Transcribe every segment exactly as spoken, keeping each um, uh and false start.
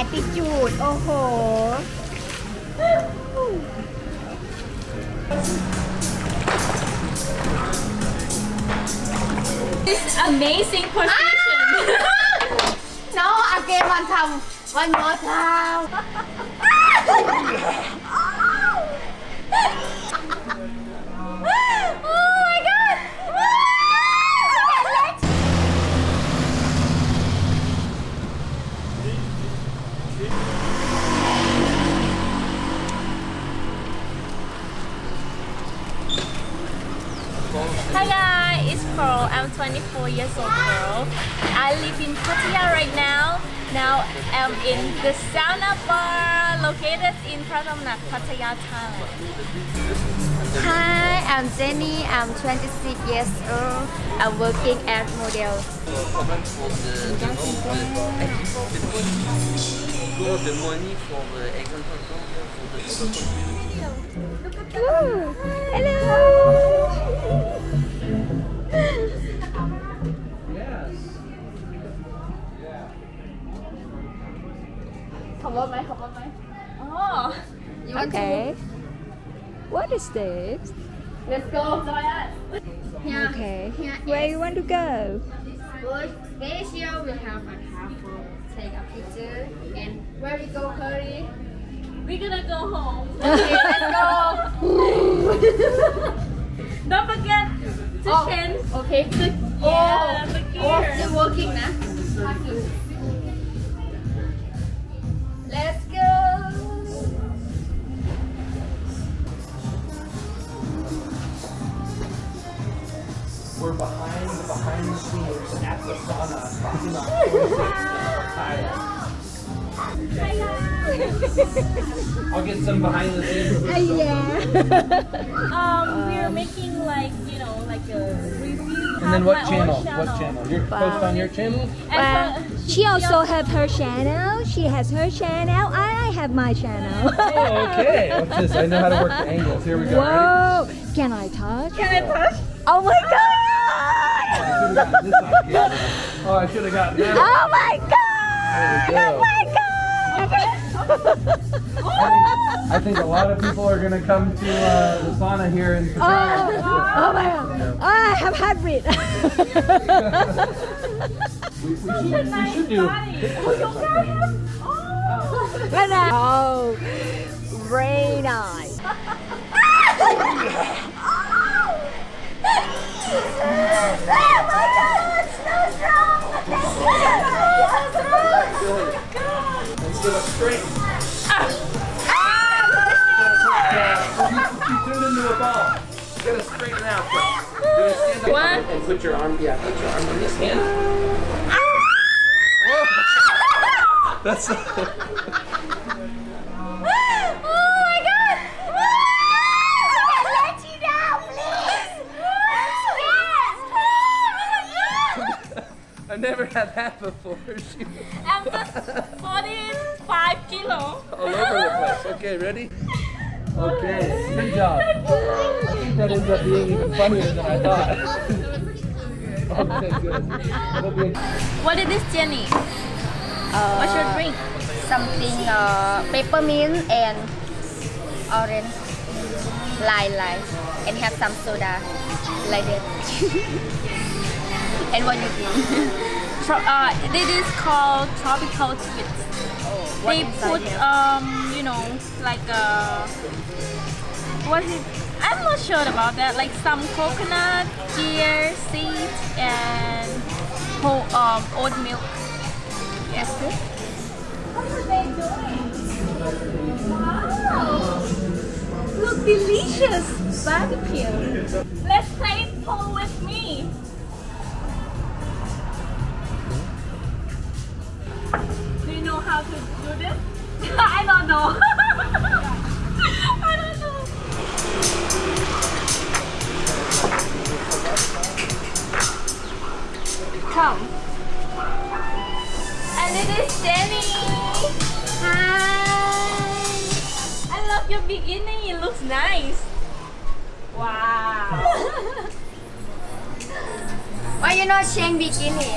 attitude โอ้โห This is amazing position. No, again one time, one more time. Hi guys, it's Pearl. I'm twenty-four years old girl. I live in Pattaya right now. Now I'm in the Sauna Bar located in Prathamnat, Pattaya, Thailand. Hi, I'm Janny. I'm twenty-six years old. I'm working as model. Ooh, hello. Oh, okay. What is this? Let's go. Here, okay. Here Where you want to go? This year we have a couple. Take a picture. And where we go, Pearly? We're gonna go home. Okay, let's go. Don't forget to oh, change. Okay. The, yeah, oh, the gear. Oh, still working, na? Let's go! We're behind the behind the scenes at the sauna. I'll get some behind the scenes. Yeah. um, we're making like you know like a review. And then what channel? channel? What channel? You're wow. post on your channel. Wow. She also have her channel. She has her channel. I have my channel. Oh, okay. What's this? I know how to work the angles. Here we go. Whoa! Ready? Can I touch? Can I touch? Oh my god! Oh, I should have gotten this. Oh my god! Go. Oh my god! I think, I think a lot of people are gonna come to uh, the sauna here in Pattaya. Oh, oh my god! Oh, I have hybrid. We, we, should, we should do. Oh, very nice. Let's do it straight. You turned into a ball. You gotta straighten out. You're gonna stand up and put your arm. Yeah, put your arm on this hand. That's oh my god! Let you down, please! I'm scared! I've never had that before. I'm just forty-five kilo. All over the place. Okay, ready? Okay, good job. I think that ends up being even funnier than I thought. Okay, good. What is this, Jenny? Uh, What's your drink? Something uh, peppermint and orange, lime, lime, and have some soda like that. And what do you think? uh, this is called tropical twist. Oh, they put um, you know, like uh, what is? I'm not sure about that. Like some coconut, chia seeds, and whole um, oat milk. Yes, good. What are they doing? Wow! Look, delicious barbecue. Let's play pool with me. Do you know how to do this? I don't know. I don't know. Come. This is Jenny. Hi. I love your bikini. It looks nice. Wow. Why you not sharing bikini?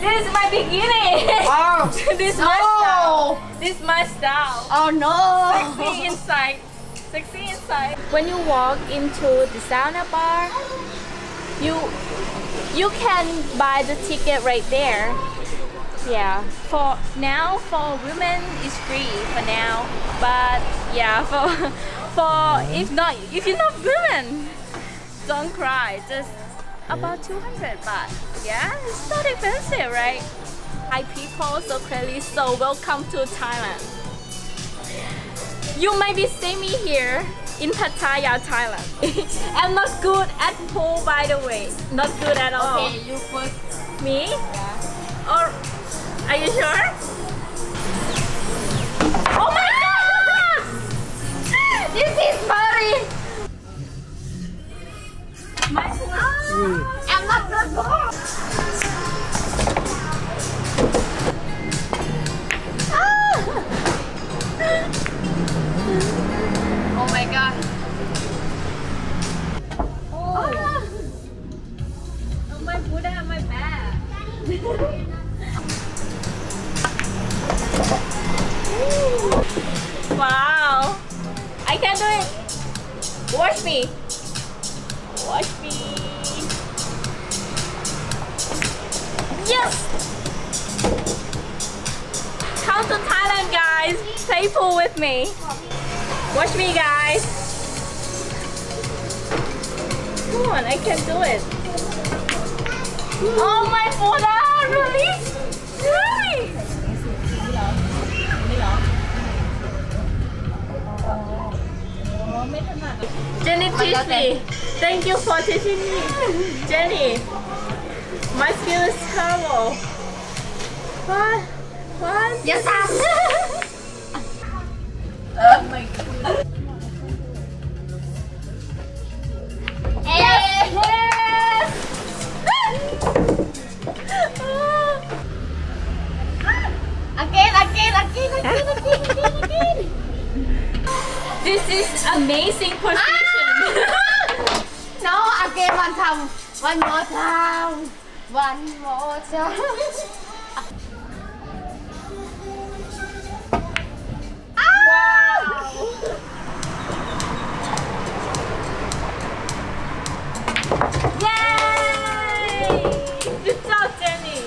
This is my bikini. Wow. This is oh. my style. no! This is my style. Oh no! Sexy inside. Sexy inside. When you walk into the sauna bar, you you can buy the ticket right there. Yeah. For now, for women it's free for now. But yeah, for for if not if you're not women, don't cry. Just about two hundred baht. Yeah, it's not expensive, right? Hi people, so clearly, so welcome to Thailand. You might be seeing me here in Pattaya, Thailand. I'm not good at pool, by the way. Not good at all. Okay, you first. Me? Yeah. Or are you sure? Oh my God! This is furry. My pool. Oh, I'm not good at pool. Oh my God. Oh, oh. Oh my Buddha and my bag. Wow. I can do it. Watch me. Watch me. Yes. Come to Thailand, guys. Play pool with me. Watch me, guys. Come on, I can do it. Oh my God, really? Really? Janny teach me. Thank you for teaching me, Janny. My skill is terrible. What? What? Yes, sir. Oh my God. This is amazing position. Ah! No, again one time. One more time. One more time. Ah! Wow. Yay! Good job, Janny.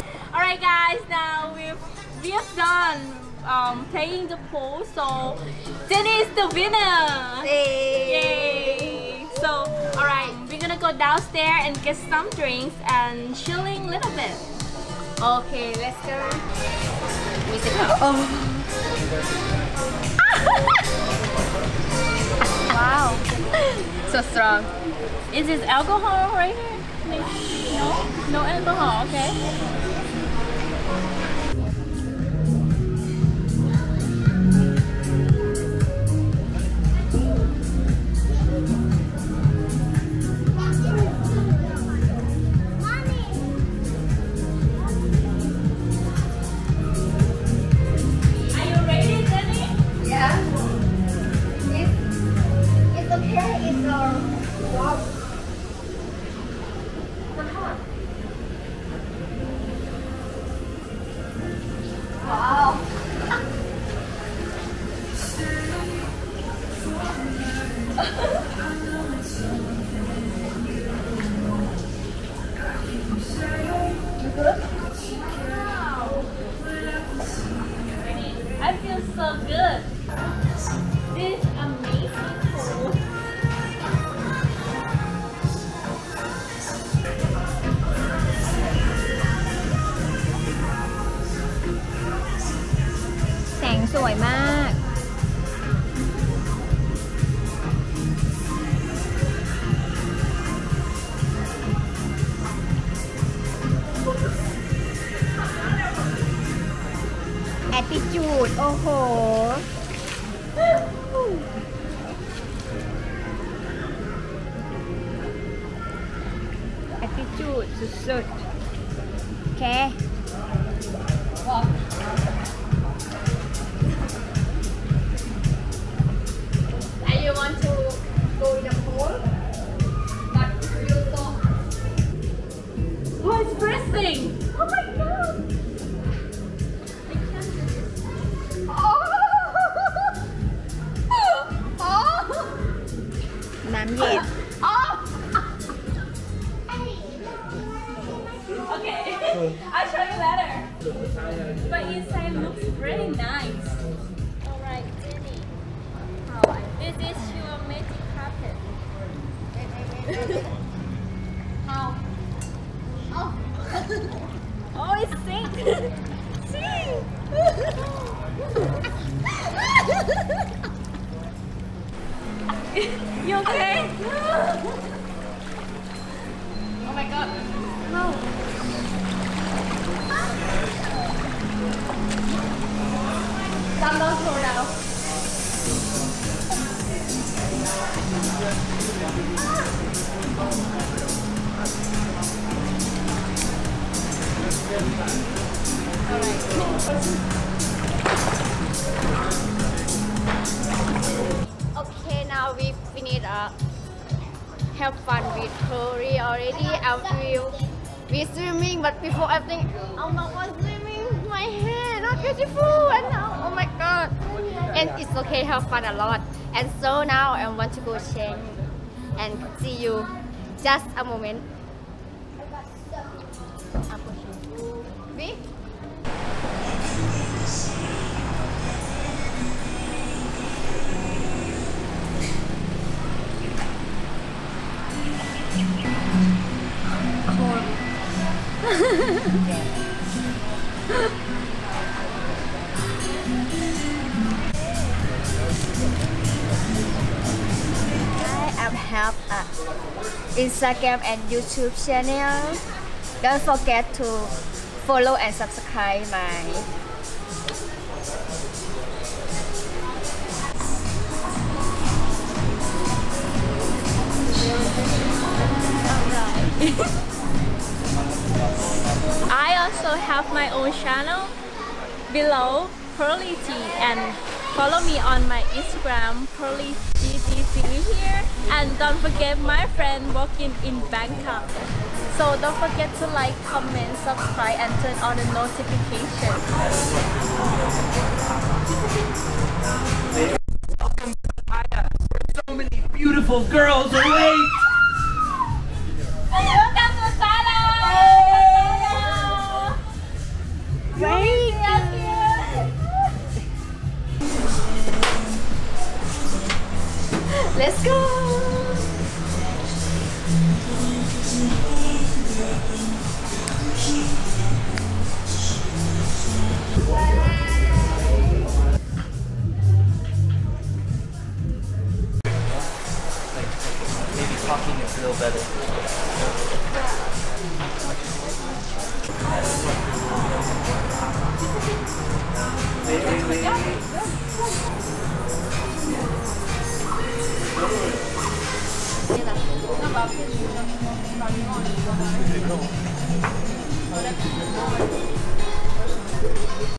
Wow. Alright guys, now we've we have done Um, playing the pool, so Janny is the winner! Yay! Yay. So, alright, we're gonna go downstairs and get some drinks and chilling a little bit. Okay, let's go. We take out. Oh. Wow, so strong. Is this alcohol right here? No, no alcohol, okay. Attitude, oh ho. Attitude, so okay. First thing! Oh my God! I'll show you better. But inside looks really nice. Alright, Jenny. Oh, this is your magic carpet. How? Oh. Oh, it's sink. See? You okay? Oh my god. No. I'm not sure now. Okay, now we finished uh, have fun with Pearly already and we'll be swimming, but before I think I'm not swimming, my head not beautiful and now oh my god, and it's okay, have fun a lot. And so now I want to go change and see you just a moment. Instagram and YouTube channel. Don't forget to follow and subscribe my I also have my own channel below, PearlyG, and follow me on my Instagram, PearlyGGC here, and don't forget my friend Walking in Bangkok. So don't forget to like, comment, subscribe, and turn on the notifications. Welcome to Pattaya. So many beautiful girls awake. Welcome to Pattaya. Wait. Let's go! Maybe talking is a little better. Wait, wait, wait. Thank you.